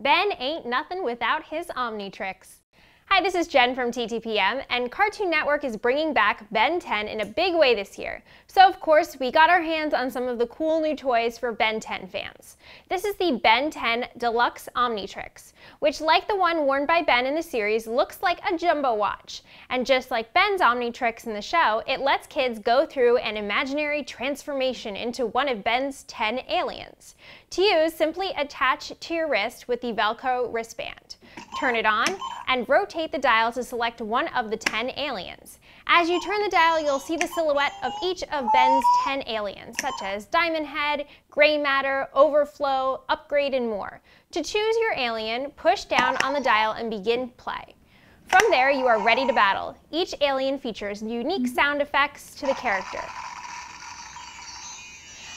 Ben ain't nothing without his Omnitrix. Hi, this is Jen from TTPM, and Cartoon Network is bringing back Ben 10 in a big way this year. So of course, we got our hands on some of the cool new toys for Ben 10 fans. This is the Ben 10 Deluxe Omnitrix, which, like the one worn by Ben in the series, looks like a jumbo watch. And just like Ben's Omnitrix in the show, it lets kids go through an imaginary transformation into one of Ben's 10 aliens. To use, simply attach to your wrist with the Velcro wristband. Turn it on and rotate the dial to select one of the 10 aliens. As you turn the dial, you'll see the silhouette of each of Ben's 10 aliens, such as Diamondhead, Gray Matter, Overflow, Upgrade, and more. To choose your alien, push down on the dial and begin play. From there, you are ready to battle. Each alien features unique sound effects to the character.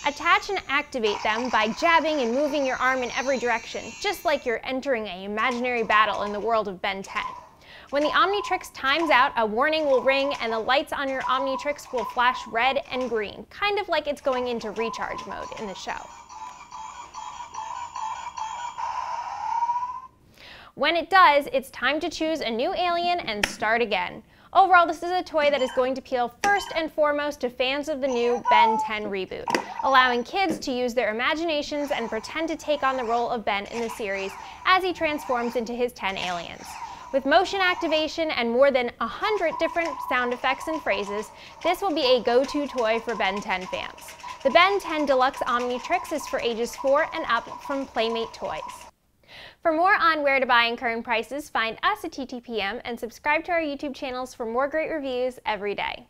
Attach and activate them by jabbing and moving your arm in every direction, just like you're entering an imaginary battle in the world of Ben 10. When the Omnitrix times out, a warning will ring and the lights on your Omnitrix will flash red and green, kind of like it's going into recharge mode in the show. When it does, it's time to choose a new alien and start again. Overall, this is a toy that is going to appeal first and foremost to fans of the new Ben 10 reboot, allowing kids to use their imaginations and pretend to take on the role of Ben in the series as he transforms into his 10 aliens. With motion activation and more than 100 different sound effects and phrases, this will be a go-to toy for Ben 10 fans. The Ben 10 Deluxe Omnitrix is for ages 4 and up from Playmates Toys. For more on where to buy and current prices, find us at TTPM and subscribe to our YouTube channels for more great reviews every day.